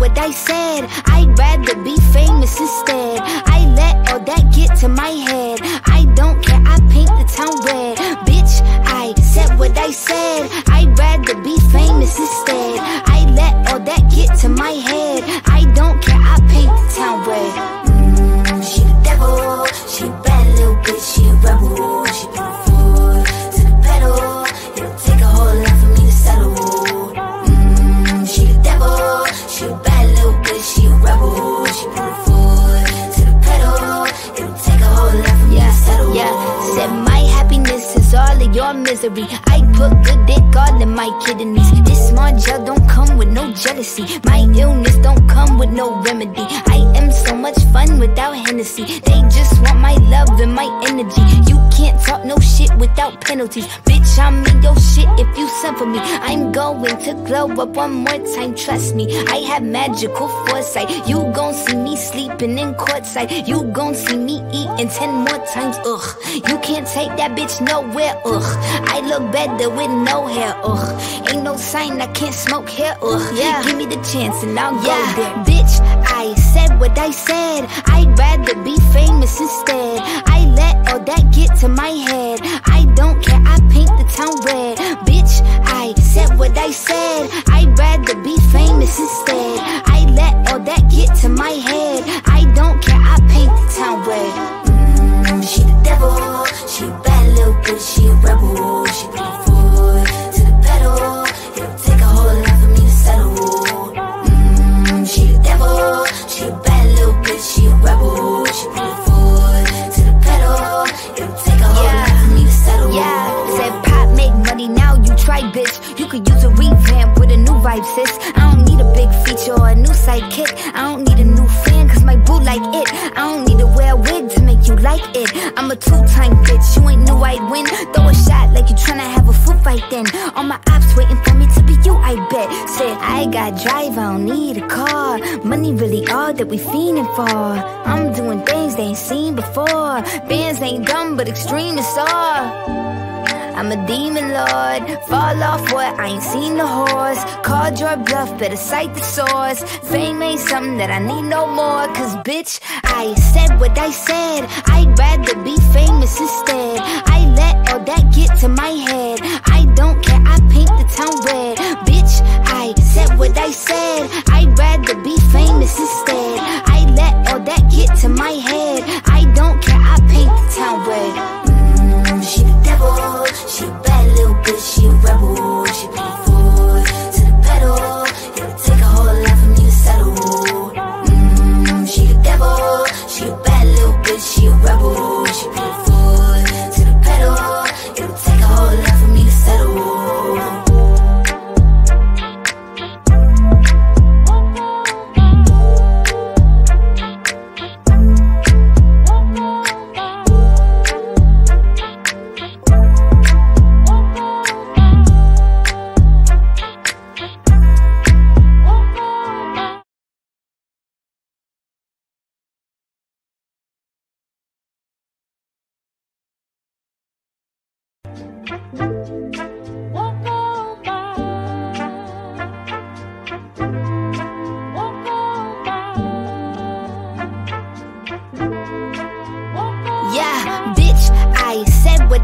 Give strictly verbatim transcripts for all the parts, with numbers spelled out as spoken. What I said, I'd rather be famous instead. I let all that get to my head. I don't care, I paint the town red. Bitch, I said what I said. I'd rather be famous instead. I let all that get to my head. I don't care, I paint the town red. Mm, she the devil, she a bad little bitch, she a rebel. She put her foot to the pedal. It'll take a whole lot for me to settle. Mm, she the devil, she a bad little bitch, she a rebel. She put her foot to the pedal. It'll take a whole lot for me to settle. Yeah, said my happiness is all of your misery. I put good dick all in my kidneys. This Margiela don't come with no jealousy. My illness don't come with no remedy. I am so much fun without Hennessy. They just want my love and my energy. You can't talk no shit without penalties. Bitch, I'm in your shit if you send for me. I'm going to glow up one more time, trust me. I have magical foresight. You gon' see me sleeping in courtside. You gon' see me eating ten more times, ugh. You can't take that bitch nowhere, ugh. I look better with no hair, ugh. Ain't no sign I can't smoke hair, ugh. Yeah. Give me the chance and I'll yeah. go there. Bitch, I said what I said. I'd rather be famous instead. I let all that get to my head. I don't care, I paint the town red. Bitch, I said what I said. I'd rather be famous instead. I let all that get to my head. I don't care, I paint the town red. Mm, she the devil, she a bad little bitch, she a rebel. She put her foot to the pedal. It'll take a whole lot for me to settle. Mm, she the devil, she a bad little bitch, she a rebel. She put her foot to the pedal. It'll take a whole yeah. lot for me to settle. Yeah, said pop make money, now you try, bitch. You could use a revamp with a new vibe, sis. I don't need a big feature or a new sidekick. I don't need a new fan, cause my boo like it. I don't need to wear a wig to make you like it. I'm a two-time bitch, you ain't knew I'd win. Throw a shot like you tryna have a foot fight then. All my ops waiting for me to be you, I bet. Said I got drive, I don't need a car. Money really all that we fiending for. I'm doing things they ain't seen before. Bands ain't dumb, but extreme is all. I'm a demon lord, fall off what, I ain't seen the horse. Called your bluff, better cite the source. Fame ain't something that I need no more. Cause bitch, I said what I said. I'd rather be famous instead. I let all that get to my head. I don't care, I paint the town red. Bitch, I said what I said. I'd rather be famous instead. I let all that get to my head. I don't care, I paint the town red. She the devil, she a bad little bitch, she a rebel. She put her foot to the pedal. It'll take a whole lot for me to settle. Mm, she the devil, she a bad little bitch, she a rebel. She put her foot to the pedal. It'll take a whole lot for me to settle.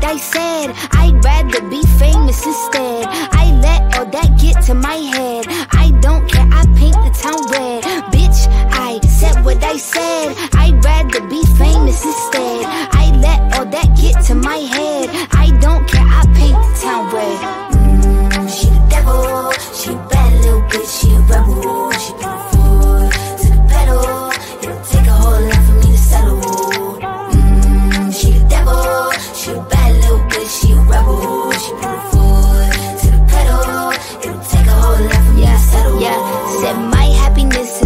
I said I'd rather be famous instead. I let all that get to my head. I don't care, I paint the town red. Bitch, I said what I said. I'd rather be famous instead. I let all that get to my head. I don't care, I paint the town red. Mm, she the devil, she a bad little bitch, she a rebel. She put her foot to the pedal. It'll take a whole lot for me to settle. Mm, she the devil, she a bad little bitch, she a rebel. She put her foot to the pedal. It'll take a whole lot for me to settle. Yeah, said my happiness is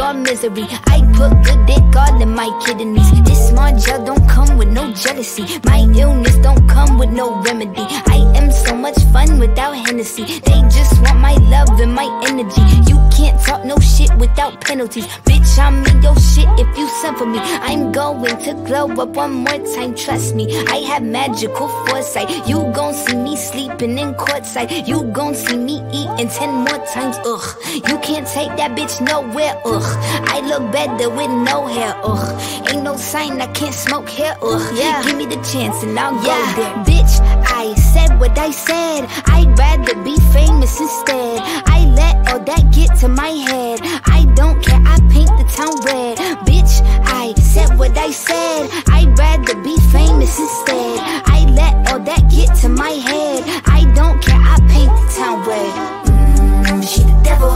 your misery. I put good dick all in my kidneys. This Margiela don't come with no jealousy. My illness don't come with no remedy. I am so much fun without Hennessy. They just want my love and my energy. You can't talk no shit without penalties. Bitch, I'm in your shit if you send for me. I'm going to glow up one more time, trust me. I have magical foresight. You gon' see me sleeping in courtside. You gon' see me eating ten more times, ugh. You can't take that bitch nowhere, ugh. I look better with no hair, ugh. Ain't no sign I can't smoke hair, ugh. Yeah. Give me the chance and I'll yeah. go there. Bitch, I said what I said. I'd rather be famous instead. I let all that get to my head. I don't care, I paint the town red. Bitch, I said what I said. I'd rather be famous instead. I let all that get to my head. I don't care, I paint the town red. Mm, she the devil.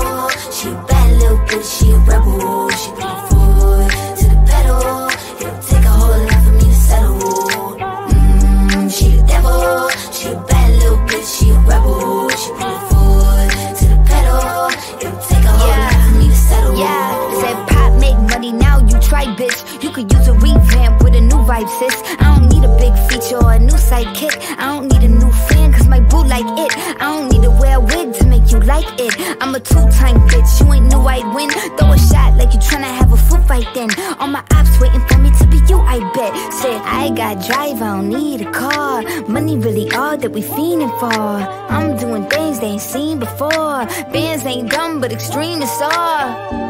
She a bad little bitch, she a rebel. She put her foot to the pedal. It'll take a whole lot for me to settle. Mm, she the devil. She a bad little bitch, she a rebel. She put her foot to the pedal. It'll take a whole yeah. lot for me to settle. Yeah, said pop, make money, now you try, bitch. You could use a revamp with a new vibe, sis. I don't need a big feature or a new sidekick. I don't need a new fan, cause my boo like it. I don't need to wear a wig to make you like it. I'm a two-time bitch, you ain't knew I'd win. Throw a shot like you tryna have a foot fight then. All my ops waiting for me to be you, I bet. Said, I got drive, I don't need a car. Money really all that we fiending for. I'm doing things they ain't seen before. Bands ain't dumb, but extreme is all.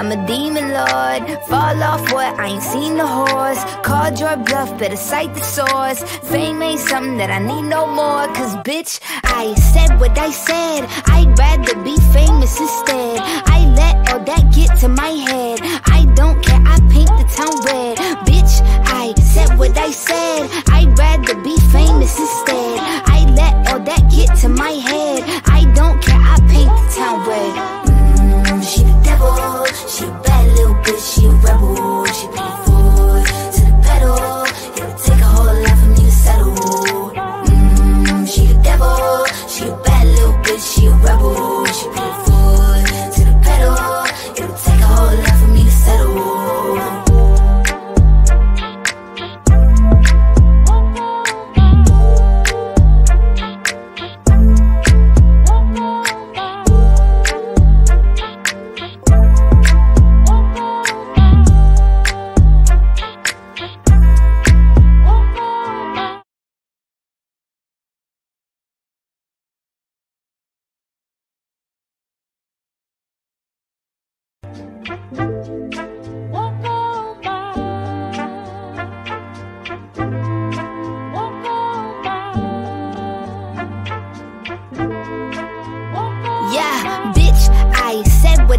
I'm a demon lord, fall off what, I ain't seen the horse. Called your bluff, better cite the source. Fame ain't something that I need no more. Cause bitch, I said what I said. I'd rather be famous instead. I let all that get to my head. I don't care, I paint the town red. Bitch, I said what I said. I'd rather be famous instead. I let all that get to my head. I don't care, I paint the town red. She the devil, she a bad little bitch, she a rebel. She put her foot to the pedal. It'll take a whole lot for me to settle. Mm, she the devil, she a bad little bitch, she a rebel. She put her foot to the pedal. It'll take a whole lot for me to settle.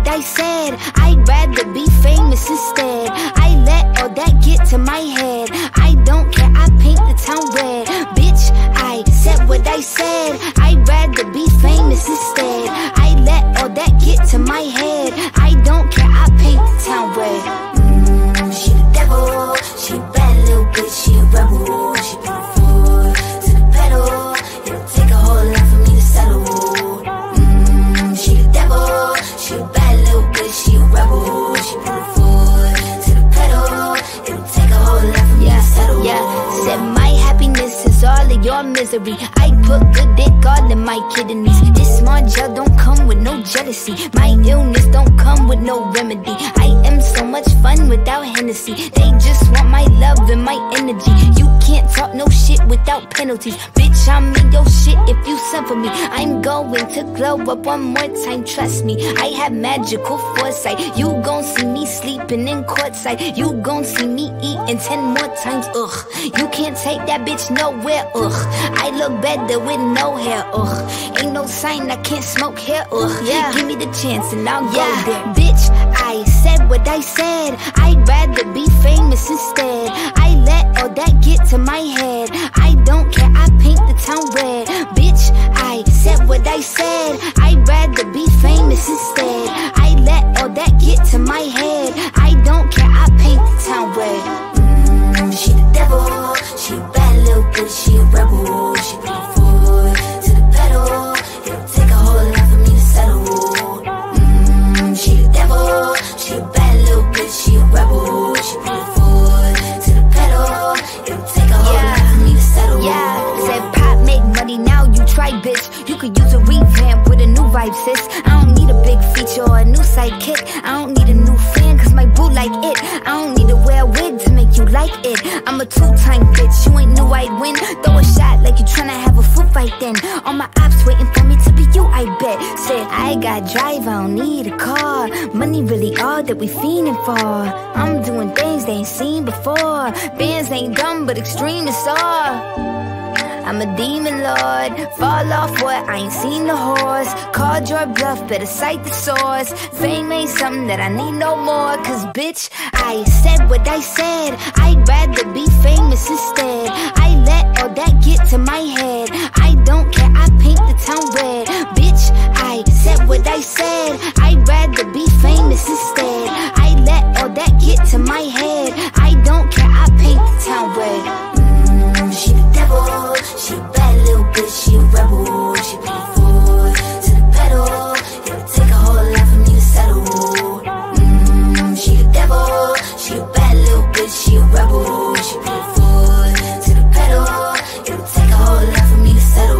I said, I'd rather be famous instead. I let all that get to my head. I don't care, I paint the town red. Bitch, I said what I said. I'd rather be famous instead. I let all that get to my head. I don't care, I paint the town red. Mm, she the devil, she a bad little bitch, she a rebel. She put her foot to the pedal. It'll take a whole lot for me to settle. Mm, she the devil, she a bad little bitch, she a rebel. She put her foot to the pedal. It'll take a whole lot for me to settle. Yeah, said my happiness is all of your misery. I put good dick all in my kidneys. This Margiela don't come with no jealousy. My illness don't come with no remedy. I am so much fun without Hennessy. They just want my love and my energy. You can't talk no shit without penalties. Bitch, I'm in your shit if you send for me. I'm going to glow up one more time, trust me. I have magical foresight. You gon' see me sleeping in courtside. You gon' see me eating ten more times, ugh. You can't take that bitch nowhere, ugh. I look better with no hair, ugh. Ain't no sign I can't smoke hair, ugh. Yeah. Give me the chance and I'll yeah. go there. Bitch, I said what I said. I'd rather be famous instead. I let all that get to my head. I don't care, I paint the town red. Bitch, I said what I said. I'd rather be famous instead. I let all that get to my head. I don't care, I paint the town red. Mm, she the devil, she a bad little bitch, she a rebel. She put her foot to the pedal. It'll take a whole lot for me to settle. Mm, she the devil, she a I'm a two-time bitch. You ain't new, I win. Throw a shot like you tryna have a foot fight then. All my ops waiting for me to be you, I bet. Said I got drive, I don't need a car. Money really all that we fiending for. I'm doing things they ain't seen before. Bands ain't dumb, but extreme is all. I'm a demon lord, fall off what, I ain't seen the horse. Called your bluff, better cite the source. Fame ain't something that I need no more. Cause bitch, I said what I said. I'd rather be famous instead. I let all that get to my head. I don't care, I paint the town red. Bitch, I said what I said. I'd rather be famous instead. I let all that get to my head. I don't care, I paint the town red. She the devil, she a bad little bitch, she a rebel. She put her foot to the pedal, it'll take a whole lot for me to settle. Mm, she the devil, she a bad little bitch, she a rebel. She put her foot to the pedal, it'll take a whole lot for me to settle.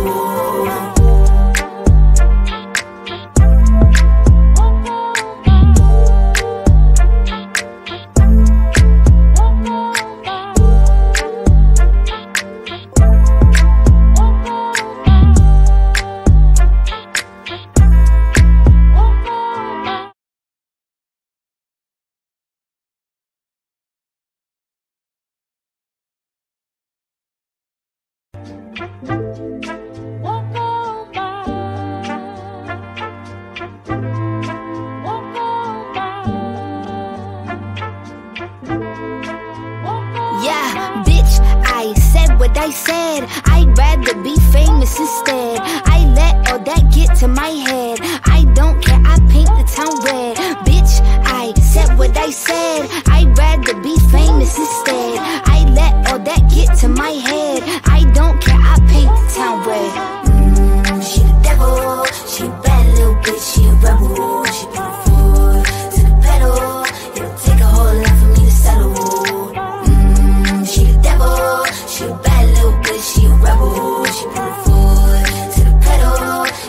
I said I'd rather be famous instead. I let all that get to my head. I don't care, I paint the town red. Bitch, I said what I said. I'd rather be famous instead. I let all that get to my head. I don't care, I paint the town red. Mm, she the devil, she a bad little bitch, she a rebel. She put her foot to the pedal, it'll take a whole lot for me to settle. Mm, she the devil, she a bad little bitch, she a rebel. She put her foot to the pedal,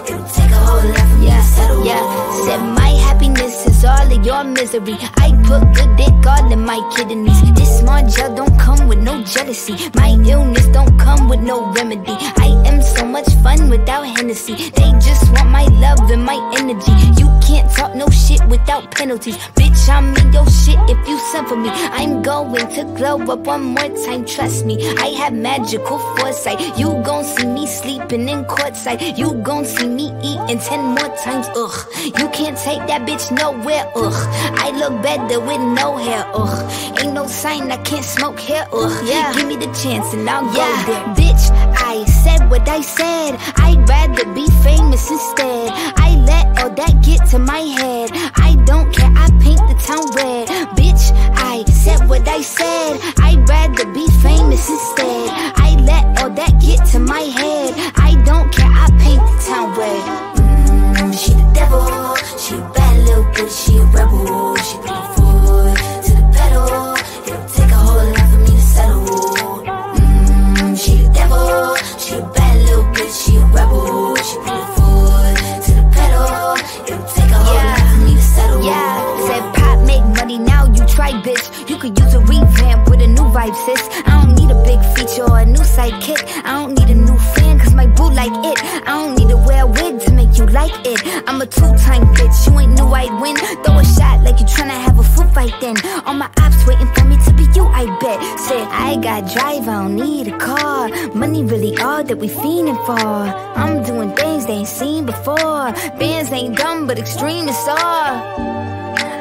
it'll take a whole lot for me to settle. Yeah, said my happiness is all of your misery. I put good dick all in my kidneys. This small gel don't come with no jealousy. My illness don't come with no remedy. I am so much fun without Hennessy. They just want my love and my energy. You can't talk no shit without penalties. Bitch, I'm in your shit if you send for me. I'm going to glow up one more time, trust me. I have magical foresight. You gon' see me sleeping in courtside. You gon' see me eating ten more times, ugh. You can't take that bitch nowhere, ugh. I look better with no hair, ugh. Ain't no sign I can't smoke hair, ugh. Yeah. Give me the chance and I'll yeah. go there. Bitch, I said what I said. I'd rather be famous instead. I let all that get to my head. I don't care, I paint the town red. Bitch, I said what I said. I'd rather be famous instead. I let all that get to my head. I don't care, I paint the town red. Mm, she the devil, she a bad little bitch, she a rebel. She put her foot to the pedal, it'll take a whole lot for me to settle. Mm, she the devil, she a bad little bitch, she a rebel. She put her foot to the pedal, it'll take a whole yeah. lot for me to settle. Yeah, said pop make money, now you try, bitch. You could use a revamp with a new vibe, sis. I don't need a big feature or a new sidekick. I don't need a new fan, cause my boo like it. I don't need to wear a wig to make you like it. I'm a two-time bitch, you ain't new, I win. Throw a shot like you tryna have a foot fight then. All my ops waiting for me to be you, I bet. Said I got drive, I don't need a car. Money really all that we fiending for. I'm doing things they ain't seen before. Bands ain't dumb, but extreme is all.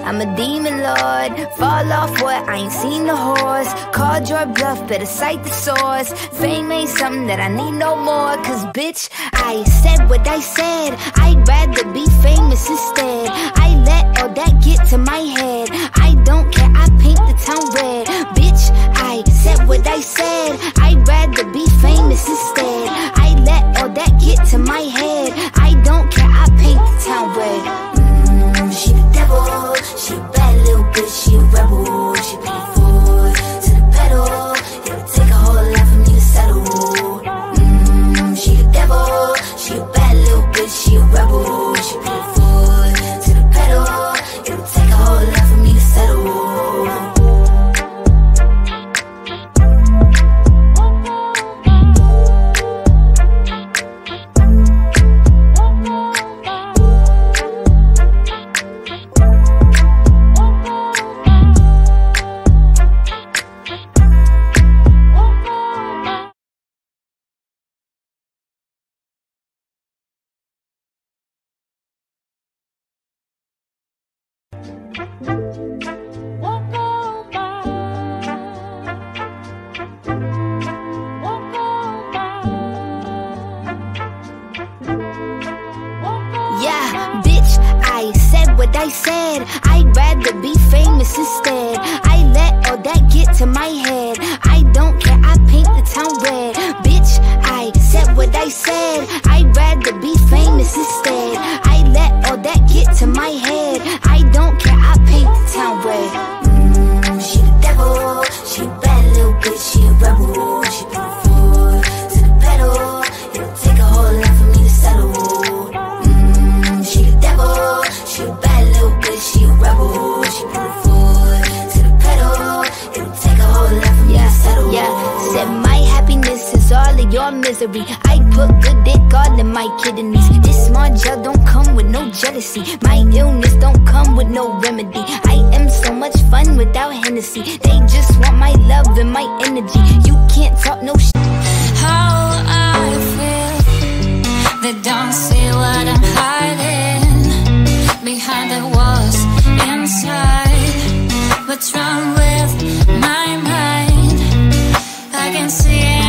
I'm a demon lord, fall off what, I ain't seen the horse. Called your bluff, better cite the source. Fame ain't something that I need no more. Cause bitch, I said what I said. I'd rather be famous instead. I let all that get to my head. I don't care, I paint the town red. Bitch, I said what I said. I'd rather be famous instead. I let all that get to my head. I don't care, I paint the town red. She the devil, she a bad little bitch, she a rebel. She put her foot to the pedal, it'll take a whole lot for me to settle. Mm, she the devil, she a bad little bitch, she a rebel. She put her foot to the pedal, it'll take a whole lot for me to settle. I said, I'd rather be famous instead. I let all that get to my head. I don't care, I paint the town red. Bitch, I said what I said. I'd rather be famous instead. I let all that get to my head. I don't care, I paint the town red. Mm, she the devil, she a bad little bitch, she a rebel. She put the foot to the pedal. It'll take a whole lot for me to settle. Mm, she the devil, she a bad little bitch, she a rebel. She put the foot to the pedal. It'll take a whole lot for me yeah, to settle. Yeah, said my happiness is all of your misery. I put good dick all in my kidneys. This small gel don't come with no jealousy. My illness don't come with no remedy. I am so much fun without Hennessy. They just want my love and my energy. You can't talk no shit. How I feel, they don't see what I'm hiding behind the walls inside. What's wrong with my mind? I can see anything.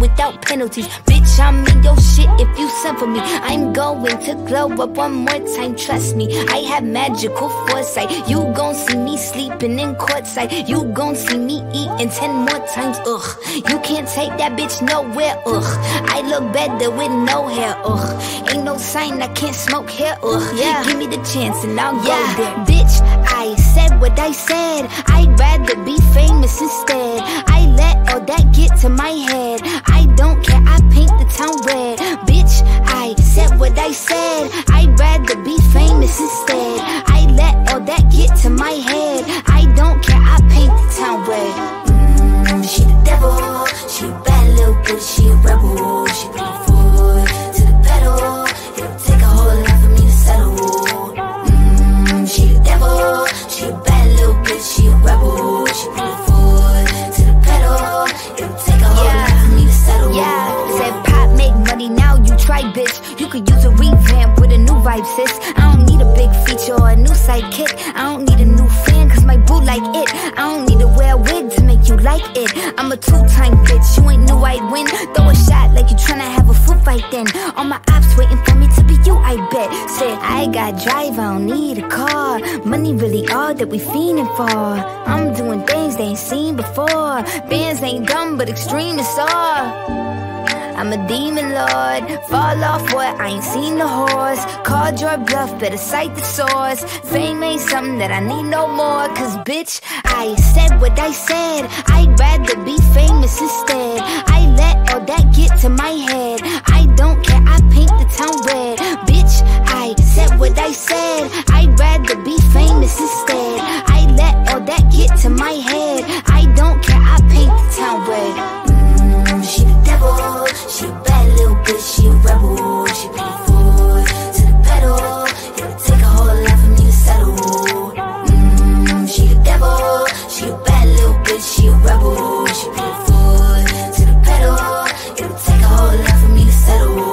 Without penalties, bitch, I'm in your shit if you send for me. I'm going to glow up one more time, trust me. I have magical foresight. You gon' see me sleeping in courtside. You gon' see me eating ten more times, ugh. You can't take that bitch nowhere, ugh. I look better with no hair, ugh. Ain't no sign I can't smoke hair, ugh. Yeah. Give me the chance and I'll yeah. go there. Bitch, I said what I said. I'd rather be famous instead. I let all that get to my head. I don't care, I paint the town red. Bitch, I said what I said. I'd rather be famous instead. I let all that get to my head. I don't care, I paint the town red. Mm, she the devil, she a bad little bitch, she a rebel. She put the foot to the pedal. It'll take a whole lot for me to settle. Mm, she the devil, she a bad little bitch, she a rebel. She put the foot to the pedal. It'll take a whole yeah. lot. Yeah, said pop, make money, now you try, bitch. You could use a revamp with a new vibe, sis. I don't need a big feature or a new sidekick. I don't need a new fan, cause my boo like it. I don't need to wear a wig to make you like it. I'm a two-time bitch, you ain't new, I win. Throw a shot like you tryna have a foot fight then. All my ops waiting for me to be you, I bet. Said I got drive, I don't need a car. Money really all that we fiending for. I'm doing things they ain't seen before. Bands ain't dumb, but extreme is all. I'm a demon lord, fall off what, I ain't seen the horse. Called your bluff, better cite the source. Fame ain't something that I need no more. Cause bitch, I said what I said. I'd rather be famous instead. I let all that get to my head. I don't care, I paint the town red. Bitch, I said what I said. I'd rather be famous instead. I let all that get to my head. I don't care, I paint the town red. She the devil, she a bad little bitch, she a rebel. She put the foot to the pedal. It'll take a whole lot for me to settle. Mm, she the devil, she a bad little bitch, she a rebel. She put the foot to the pedal. It'll take a whole lot for me to settle.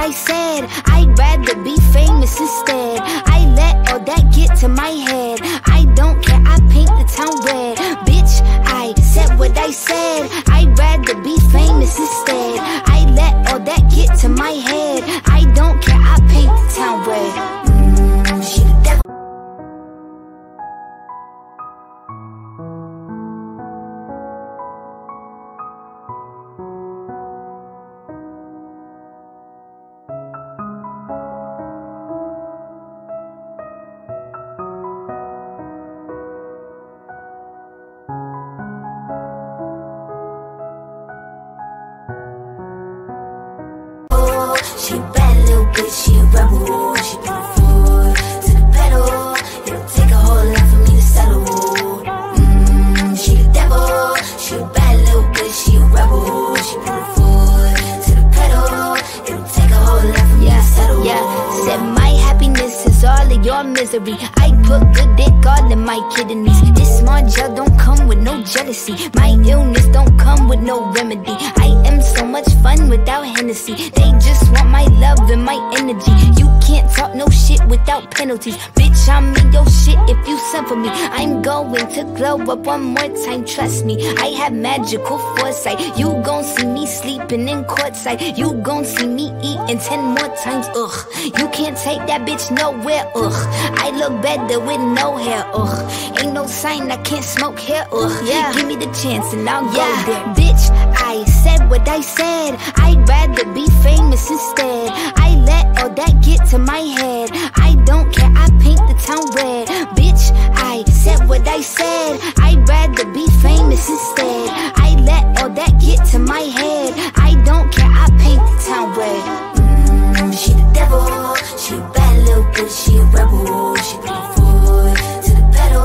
I said, I'd rather be famous instead. I let all that get to my head. I don't care, I paint the town red. Bitch, I said what I said. I'd rather be famous instead. I let all that get to my head. I don't care, I paint the town red. Mm, she the devil. She a bad little bitch, she a rebel. She put the foot to the pedal. It'll take a whole lot for me to settle. Mm, she the devil. She a bad little bitch, she a rebel. She put the foot to the pedal. It'll take a whole lot for yeah, me to settle. Yeah, said my happiness is all of your misery. I put good dick all in my kidneys. This Margiela don't come with no jealousy. My illness don't come with no remedy. I am so much fun without Hennessy. They just want my love and my energy. You can't talk no shit without penalties. Bitch, I'm in your shit if you send for me. I'm going to glow up one more time, trust me. I have magical foresight. You gon' see me sleeping in courtside. You gon' see me eating ten more times, ugh. You can't take that bitch nowhere, ugh. I look better with no hair, ugh. Ain't no sign I can't smoke hair, ugh. Yeah. Give me the chance and I'll yeah. go there. Bitch, I said what I said. I'd rather be famous instead. I let all that get to my head. I don't care, I paint the town red. Bitch, I said what I said. I'd rather be famous instead. I let all that get to my head. I don't care, I paint the town red. Mm, she the devil. She a bad little bitch, she a rebel. She put her foot to the pedal.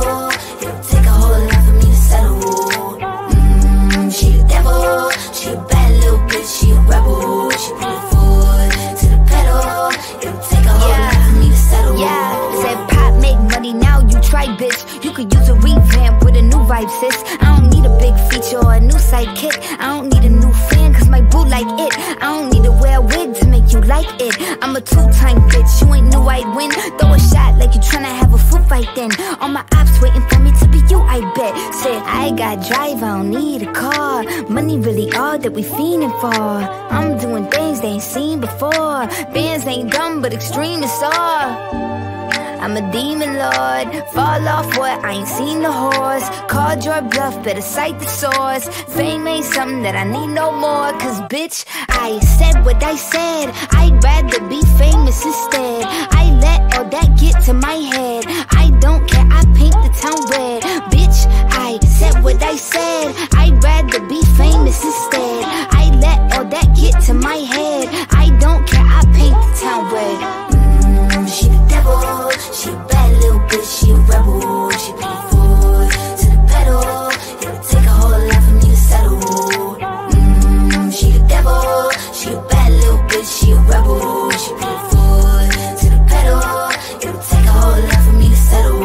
It'll take a whole lot for me to settle. Mm, she the devil. She a bad little bitch, she a rebel. She put her foot to the pedal. It'll take a whole lot for me to settle. Yeah, said pop make money, now you try, bitch. You could use a revamp with a new vibe, sis. I don't need a big feature or a new sidekick. I don't need a new fan, cause my boo like it. I don't need to wear a wig to make you like it. I'm a two-time bitch, you ain't knew I'd win. Throw a shot like you tryna have a foot fight then. All my ops waiting for me to be you, I bet. Said I got drive, I don't need a car. Money really all that we fiending for. I'm doing things they ain't seen before. Bands ain't dumb, but extreme is all. I'm a demon lord, fall off what, I ain't seen the horse. Called your bluff, better cite the source. Fame ain't something that I need no more. Cause bitch, I said what I said. I'd rather be famous instead. I let all that get to my head. I don't care, I paint the town red. Bitch, I said what I said. I'd rather be famous instead. I let all that get to my head. I don't care, I paint the town red. She the devil, she a bad little bitch, she a rebel. She put her foot to the pedal. It'll take a whole lot for me to settle. Mm, she the devil, she a bad little bitch, she a rebel. She put her foot to the pedal. It'll take a whole lot for me to settle.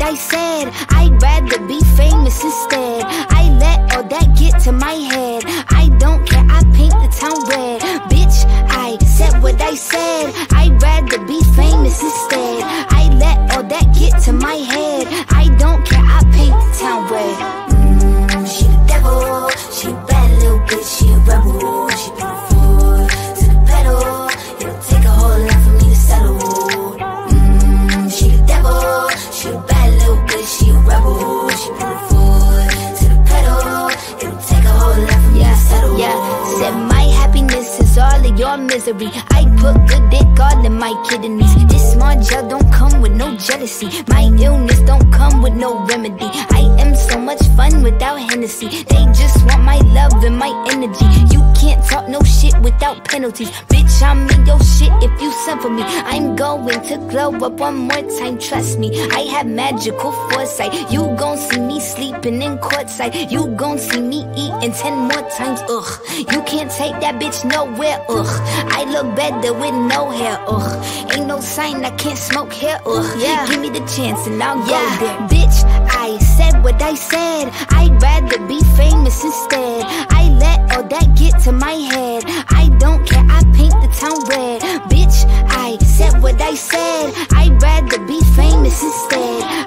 I said I'd rather be famous instead. I let all that get to my head. I don't care, I paint the town red. Bitch, I said what I said. I'd rather be famous instead. I let all that get to my head. I don't care, I paint the town red. Mm, she the devil. She a bad little bitch, she a rebel. She put her foot to the pedal. It'll take a whole lot for me to settle. Mm, she the devil. She a bad little bitch, she a rebel. She put her foot to the pedal. It'll take a whole lot for me to settle. Yeah, said my happiness is all of your misery. I put good dick all in my kidneys. This Margiela don't come with no jealousy. My illness don't come with no remedy. I am so much fun without Hennessy. They just want my love and my energy. energy. You can't talk no shit without penalties. Bitch, I'm in your shit if you send for me. I'm going to glow up one more time, trust me. I have magical foresight. You gon' see me sleeping in courtside. You gon' see me eating ten more times, ugh. You can't take that bitch nowhere, ugh. I look better with no hair, ugh. Ain't no sign I can't smoke hair, ugh. Yeah. Give me the chance and I'll yeah. go there. Bitch, I said what I said. I'd rather be famous instead. I let all that get to my head. I don't care, I paint the town red. Bitch, I said what I said. I'd rather be famous instead.